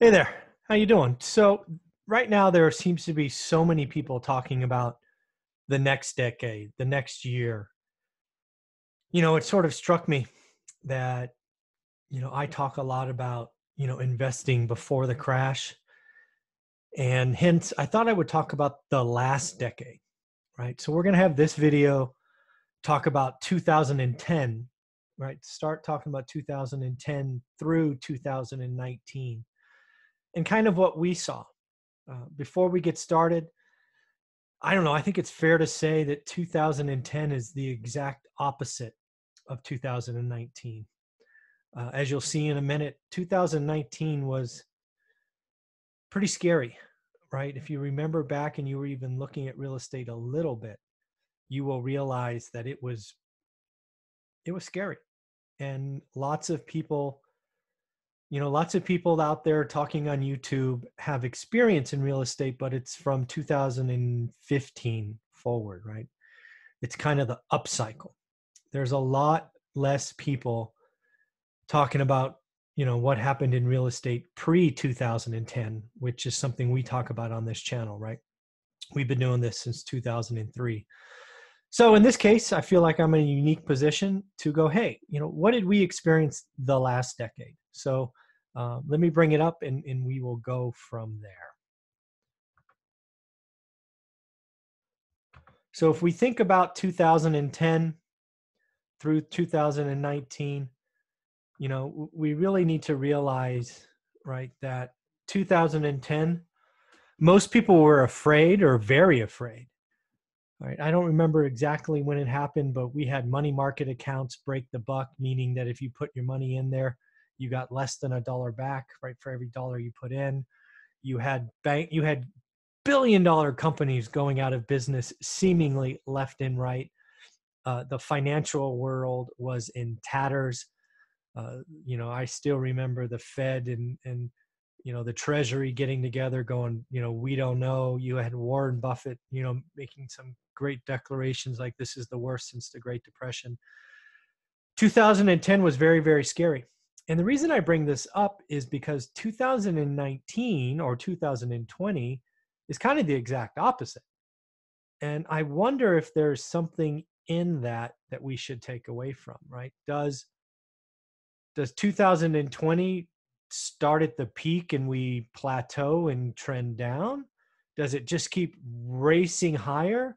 Hey there, how you doing? So right now there seems to be so many people talking about the next decade, the next year. You know, it sort of struck me that, you know, I talk a lot about, you know, investing before the crash. And hence, I thought I would talk about the last decade, right? So we're going to have this video talk about 2010, right? Start talking about 2010 through 2019. And kind of what we saw. Before we get started, I don't know, I think it's fair to say that 2010 is the exact opposite of 2019. As you'll see in a minute, 2019 was pretty scary, right? If you remember back and you were even looking at real estate a little bit, you will realize that it was scary. And lots of people, you know, lots of people out there talking on YouTube have experience in real estate, but it's from 2015 forward, right? It's kind of the upcycle. There's a lot less people talking about, you know, what happened in real estate pre-2010, which is something we talk about on this channel, right? We've been doing this since 2003. So in this case, I feel like I'm in a unique position to go, hey, you know, what did we experience the last decade? So let me bring it up and we will go from there. So if we think about 2010 through 2019, you know, we really need to realize, right, that 2010, most people were afraid or very afraid. Right? I don't remember exactly when it happened, but we had money market accounts break the buck, meaning that if you put your money in there, you got less than $1 back, right? For every dollar you put in, you had billion-dollar companies going out of business, seemingly left and right. The financial world was in tatters. You know, I still remember the Fed and you know, the Treasury getting together, going, you know, we don't know. You had Warren Buffett, you know, making some great declarations like this is the worst since the Great Depression. 2010 was very, very scary. And the reason I bring this up is because 2019 or 2020 is kind of the exact opposite. And I wonder if there's something in that that we should take away from, right? Does 2020 start at the peak and we plateau and trend down? Does it just keep racing higher?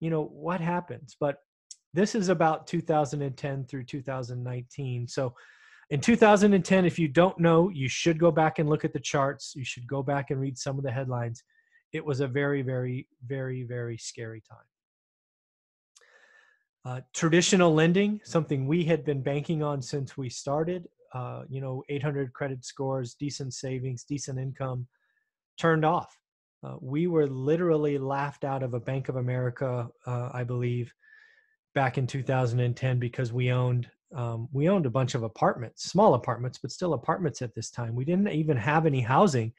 You know, what happens? But this is about 2010 through 2019. So in 2010, if you don't know, you should go back and look at the charts. You should go back and read some of the headlines. It was a very, very, very, very scary time. Traditional lending, something we had been banking on since we started, you know, 800 credit scores, decent savings, decent income, turned off. We were literally laughed out of a Bank of America, I believe, back in 2010 because we owned a bunch of apartments, small apartments, but still apartments at this time. We didn't even have any housing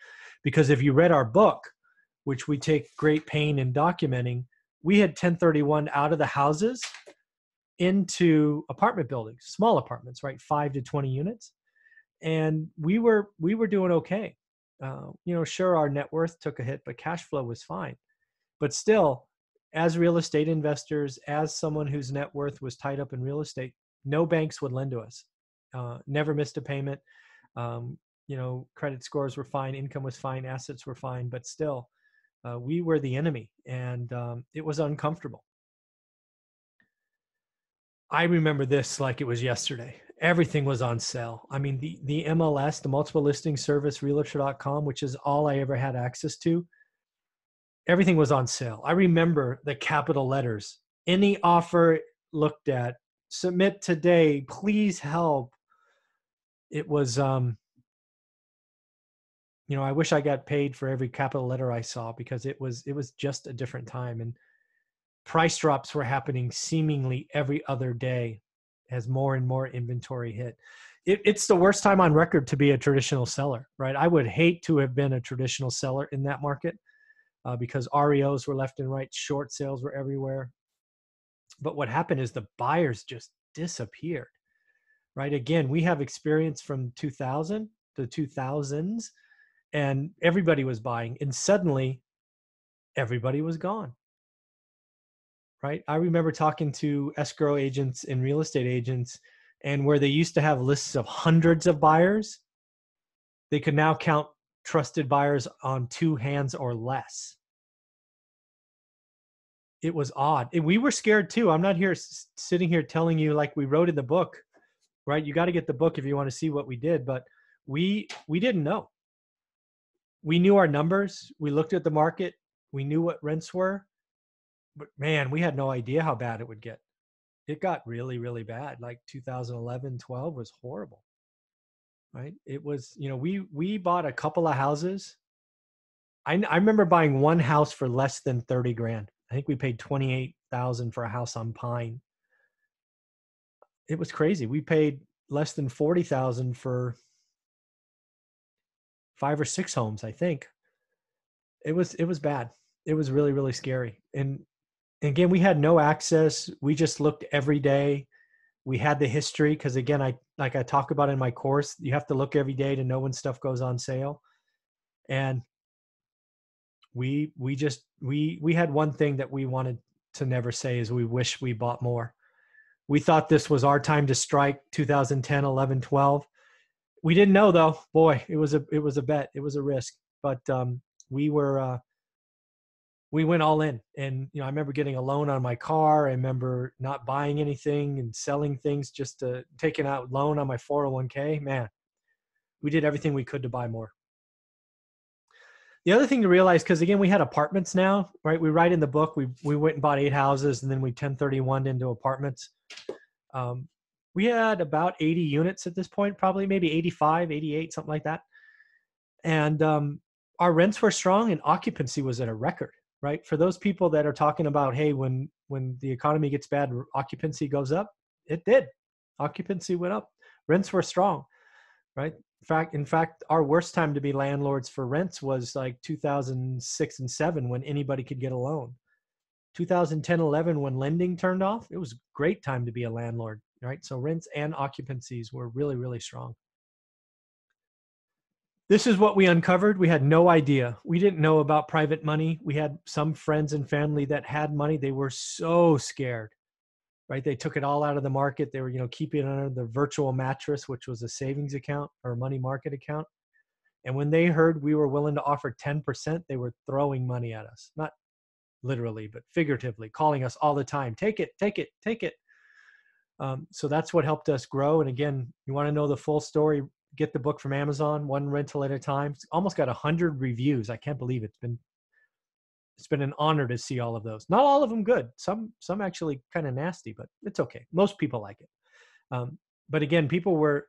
because if you read our book, which we take great pain in documenting, we had 1031 out of the houses into apartment buildings, small apartments, right? 5 to 20 units. And we were doing okay. You know, sure, our net worth took a hit, but cash flow was fine. But still, as real estate investors, as someone whose net worth was tied up in real estate, no banks would lend to us. Never missed a payment. You know, credit scores were fine, income was fine, assets were fine, but still, we were the enemy, and it was uncomfortable. I remember this like it was yesterday. Everything was on sale. I mean, the MLS, the multiple listing service, Realtor.com, which is all I ever had access to, everything was on sale. I remember the capital letters. Any offer looked at, submit today, please help. It was, you know, I wish I got paid for every capital letter I saw because it was just a different time. And price drops were happening seemingly every other day as more and more inventory hit. It's the worst time on record to be a traditional seller, right? I would hate to have been a traditional seller in that market because REOs were left and right, short sales were everywhere. But what happened is the buyers just disappeared, right? Again, we have experience from 2000 to 2000s and everybody was buying, and suddenly everybody was gone. Right? I remember talking to escrow agents and real estate agents, and where they used to have lists of hundreds of buyers, they could now count trusted buyers on two hands or less. It was odd. And we were scared too. I'm not here sitting here telling you like we wrote in the book, right? You got to get the book if you want to see what we did, but we didn't know. We knew our numbers. We looked at the market. We knew what rents were, but man, we had no idea how bad it would get. It got really, really bad. Like 2011, 12 was horrible, right? It was, you know, we bought a couple of houses. I remember buying one house for less than 30 grand. I think we paid $28,000 for a house on Pine. It was crazy. We paid less than $40,000 for 5 or 6 homes, I think. It was bad. It was really, really scary. And again, we had no access. We just looked every day. We had the history, because again, like I talk about in my course, you have to look every day to know when stuff goes on sale. And we had one thing that we wanted to never say is we wish we bought more. We thought this was our time to strike, 2010, 11, 12. We didn't know though. Boy, it was a bet. It was a risk, but we went all in. And you know, I remember getting a loan on my car. I remember not buying anything and selling things, just to taking out loan on my 401k. Man, we did everything we could to buy more. The other thing to realize, because again, we had apartments now, right? We write in the book, we went and bought 8 houses, and then we 1031'd into apartments. We had about 80 units at this point, probably maybe 85, 88, something like that. And our rents were strong and occupancy was at a record, right? For those people that are talking about, hey, when the economy gets bad, occupancy goes up, it did. Occupancy went up. Rents were strong, right? In fact, our worst time to be landlords for rents was like 2006 and 2007 when anybody could get a loan. 2010, 11 when lending turned off, it was a great time to be a landlord, right? So rents and occupancies were really, really strong. This is what we uncovered. We had no idea. We didn't know about private money. We had some friends and family that had money. They were so scared, right? They took it all out of the market. They were, you know, keeping it under the virtual mattress, which was a savings account or a money market account. And when they heard we were willing to offer 10%, they were throwing money at us, not literally, but figuratively, calling us all the time. Take it, take it, take it. So that's what helped us grow. And again, you want to know the full story, get the book from Amazon, One Rental at a Time. It's almost got 100 reviews. I can't believe it. It's been an honor to see all of those. Not all of them good. Some actually kind of nasty, but it's okay. Most people like it. But again, people were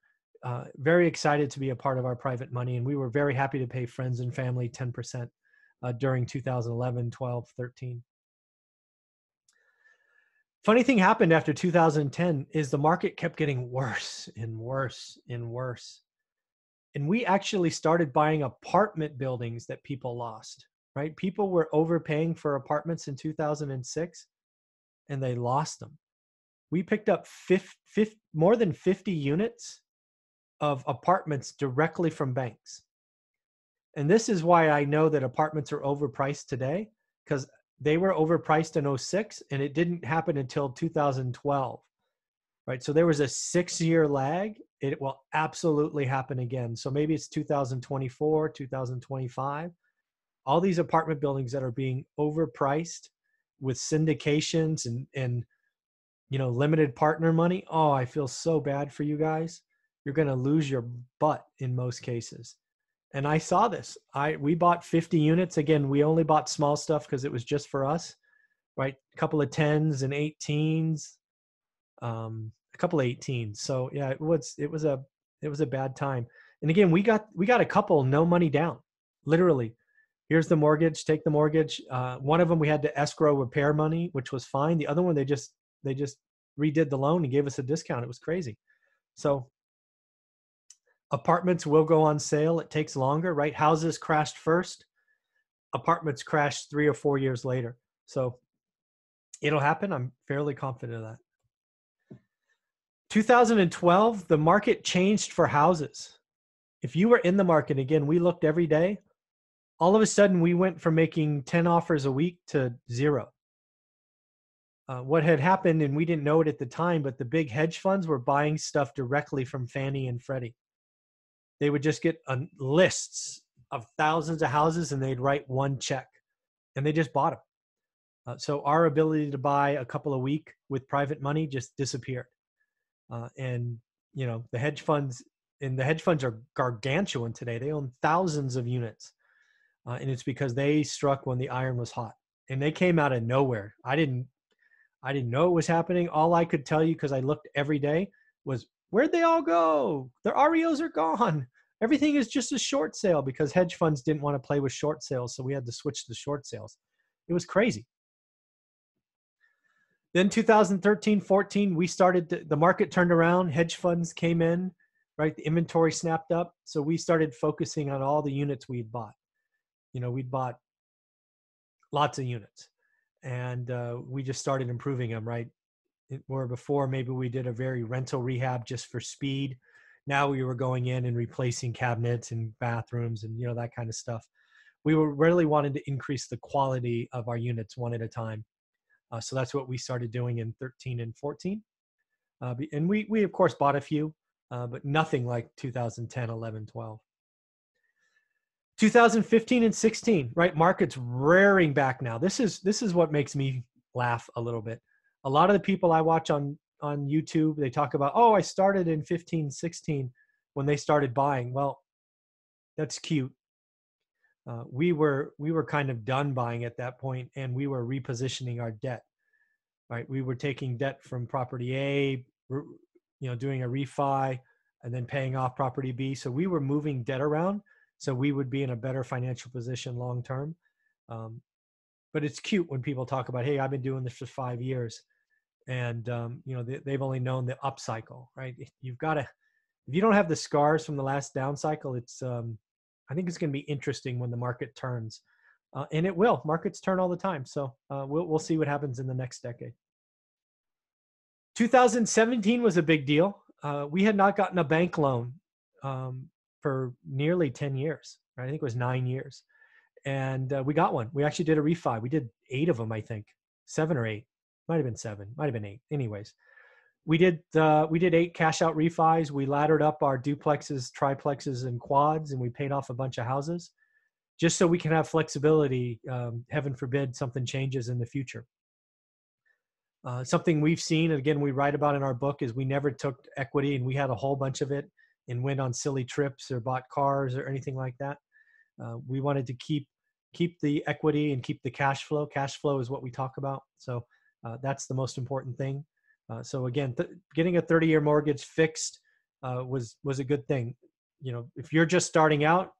very excited to be a part of our private money, and we were very happy to pay friends and family 10% during 2011, 12, 13. Funny thing happened after 2010 is the market kept getting worse and worse and worse. And we actually started buying apartment buildings that people lost. Right? People were overpaying for apartments in 2006 and they lost them. We picked up more than 50 units of apartments directly from banks. And this is why I know that apartments are overpriced today, because they were overpriced in 2006 and it didn't happen until 2012, right? So there was a 6-year lag. It will absolutely happen again. So maybe it's 2024, 2025. All these apartment buildings that are being overpriced with syndications and you know, limited partner money. Oh, I feel so bad for you guys. You're going to lose your butt in most cases. And I saw this. We bought 50 units. Again, we only bought small stuff because it was just for us, right? A couple of 10s and 18s, a couple of 18s. So yeah, it was a bad time. And again, we got a couple no money down, literally. Here's the mortgage, take the mortgage. One of them we had to escrow repair money, which was fine. The other one, they just redid the loan and gave us a discount. It was crazy. So apartments will go on sale. It takes longer, right? Houses crashed first. Apartments crashed 3 or 4 years later. So it'll happen. I'm fairly confident of that. 2012, the market changed for houses. if you were in the market, again, we looked every day, all of a sudden we went from making 10 offers a week to zero. What had happened, and we didn't know it at the time, but the big hedge funds were buying stuff directly from Fannie and Freddie. They would just get lists of thousands of houses and they'd write one check and they just bought them. So our ability to buy a couple a week with private money just disappeared. And you know, the hedge funds are gargantuan today. They own thousands of units. And it's because they struck when the iron was hot and they came out of nowhere. I didn't know it was happening. All I could tell you, because I looked every day, was where'd they all go? Their REOs are gone. Everything is just a short sale because hedge funds didn't want to play with short sales. So we had to switch to short sales. It was crazy. Then 2013, 14, we started, the market turned around, hedge funds came in, right? The inventory snapped up. So we started focusing on all the units we'd bought. You know, we'd bought lots of units and we just started improving them, right? Where before maybe we did a very rental rehab just for speed. Now we were going in and replacing cabinets and bathrooms and, you know, that kind of stuff. We were really wanted to increase the quality of our units one at a time. So that's what we started doing in 13 and 14. And we of course bought a few, but nothing like 2010, 11, 12. 2015 and 16, right? Market's rearing back now. This is what makes me laugh a little bit. A lot of the people I watch on YouTube, they talk about, oh, I started in 15, 16 when they started buying. Well, that's cute. We were kind of done buying at that point, and we were repositioning our debt, right? We were taking debt from property A, you know, doing a refi, and then paying off property B. So we were moving debt around, so we would be in a better financial position long term. But it's cute when people talk about, hey, I've been doing this for 5 years, and you know, they've only known the up cycle, right? If you don't have the scars from the last down cycle, it's I think it's going to be interesting when the market turns, and it will. Markets turn all the time, so we'll see what happens in the next decade. 2017 was a big deal. We had not gotten a bank loan for nearly 10 years. Right? I think it was 9 years, and we got one. We actually did a refi. We did 8 of them, I think, 7 or 8. Might have been 7. Might have been 8. Anyways, we did 8 cash out refis. We laddered up our duplexes, triplexes, and quads, and we paid off a bunch of houses just so we can have flexibility. Heaven forbid something changes in the future. Something we've seen, and again, we write about in our book, is we never took equity, and we had a whole bunch of it and went on silly trips or bought cars or anything like that. We wanted to keep the equity and keep the cash flow. Cash flow is what we talk about. So that's the most important thing. So again, getting a 30-year mortgage fixed was a good thing. You know, if you're just starting out,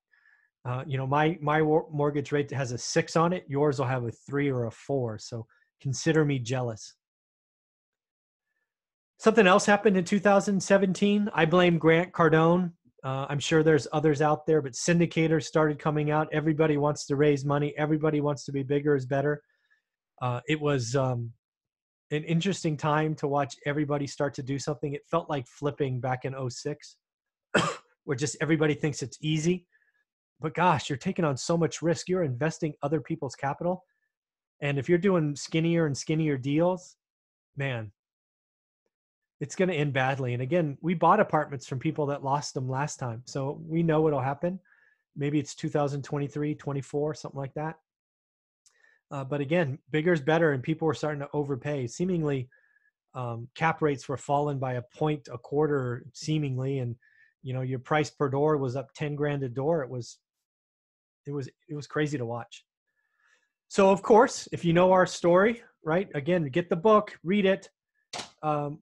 you know, my mortgage rate has a 6 on it. Yours will have a 3 or a 4. So consider me jealous. Something else happened in 2017. I blame Grant Cardone. I'm sure there's others out there, but syndicators started coming out. Everybody wants to raise money. Everybody wants to be bigger is better. It was an interesting time to watch everybody start to do something. It felt like flipping back in 06, where just everybody thinks it's easy, but gosh, you're taking on so much risk. You're investing other people's capital. And if you're doing skinnier and skinnier deals, man, it's going to end badly. And again, we bought apartments from people that lost them last time. So we know it'll happen. Maybe it's 2023, 24, something like that. But again, bigger is better, and people were starting to overpay. Seemingly, cap rates were falling by 1 point a quarter, seemingly, and you know, your price per door was up 10 grand a door. It was crazy to watch. So of course, if you know our story, right? Again, get the book, read it.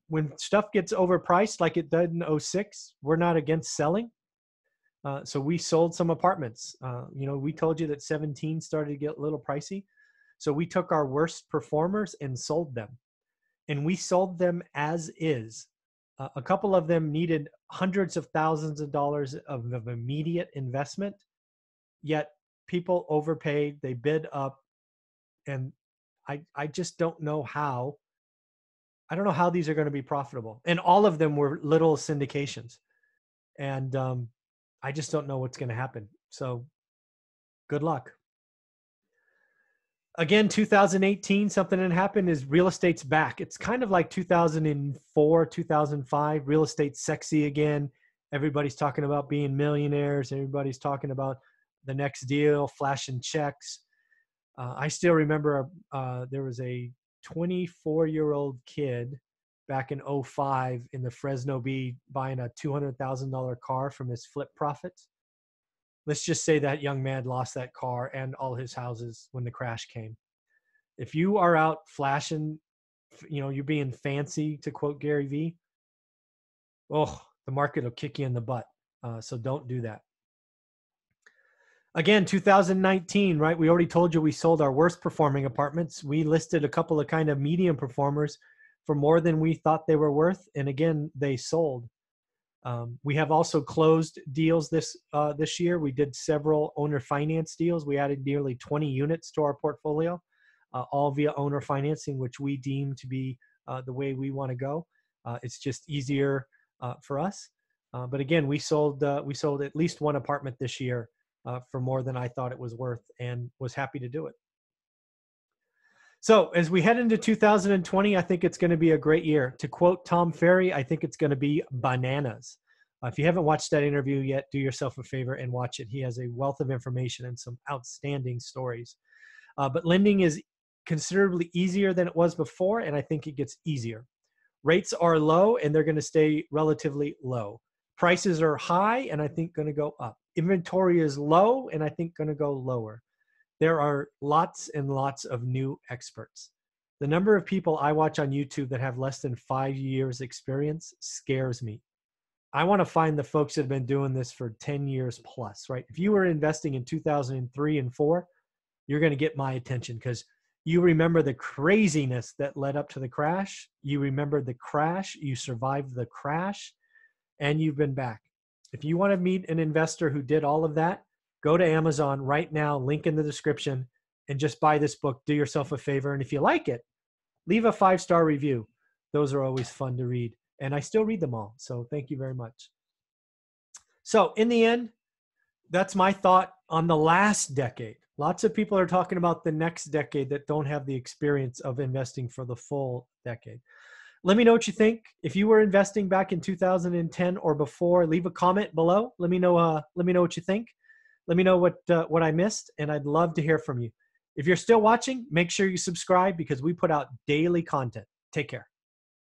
When stuff gets overpriced like it did in 06, we're not against selling. So we sold some apartments. You know, we told you that 17 started to get a little pricey. So we took our worst performers and sold them. And we sold them as is. A couple of them needed hundreds of thousands of dollars of immediate investment, yet people overpaid, they bid up. And I just don't know how. I don't know how these are going to be profitable. And all of them were little syndications. And I just don't know what's going to happen. So good luck. Again, 2018, something that happened is real estate's back. It's kind of like 2004, 2005, real estate's sexy again. Everybody's talking about being millionaires. Everybody's talking about the next deal, flashing checks. I still remember there was a 24-year-old kid back in 05 in the Fresno Bee buying a $200,000 car from his flip profits. Let's just say that young man lost that car and all his houses when the crash came. If you are out flashing, you know, you're being fancy, to quote Gary Vee, oh, the market will kick you in the butt. So don't do that. Again, 2019, right? We already told you we sold our worst performing apartments. We listed a couple of kind of medium performers for more than we thought they were worth. And again, they sold. We have also closed deals this year. We did several owner finance deals. We added nearly 20 units to our portfolio, all via owner financing, which we deem to be the way we want to go. It's just easier for us. But again, we sold at least one apartment this year for more than I thought it was worth, and was happy to do it. So as we head into 2020, I think it's going to be a great year. To quote Tom Ferry, I think it's going to be bananas. If you haven't watched that interview yet, do yourself a favor and watch it. He has a wealth of information and some outstanding stories. But lending is considerably easier than it was before, and I think it gets easier. Rates are low, and they're going to stay relatively low. Prices are high, and I think going to go up. Inventory is low, and I think going to go lower. There are lots and lots of new experts. The number of people I watch on YouTube that have less than 5 years experience scares me. I want to find the folks that have been doing this for 10 years plus, right? If you were investing in 2003 and 4, you're going to get my attention, because you remember the craziness that led up to the crash. You remember the crash, you survived the crash, and you've been back. If you want to meet an investor who did all of that, go to Amazon right now, link in the description, and just buy this book. Do yourself a favor. And if you like it, leave a 5-star review. Those are always fun to read. And I still read them all. So thank you very much. So in the end, that's my thought on the last decade. Lots of people are talking about the next decade that don't have the experience of investing for the full decade. Let me know what you think. If you were investing back in 2010 or before, leave a comment below. Let me know what you think. Let me know what I missed, and I'd love to hear from you. If you're still watching, make sure you subscribe, because we put out daily content. Take care.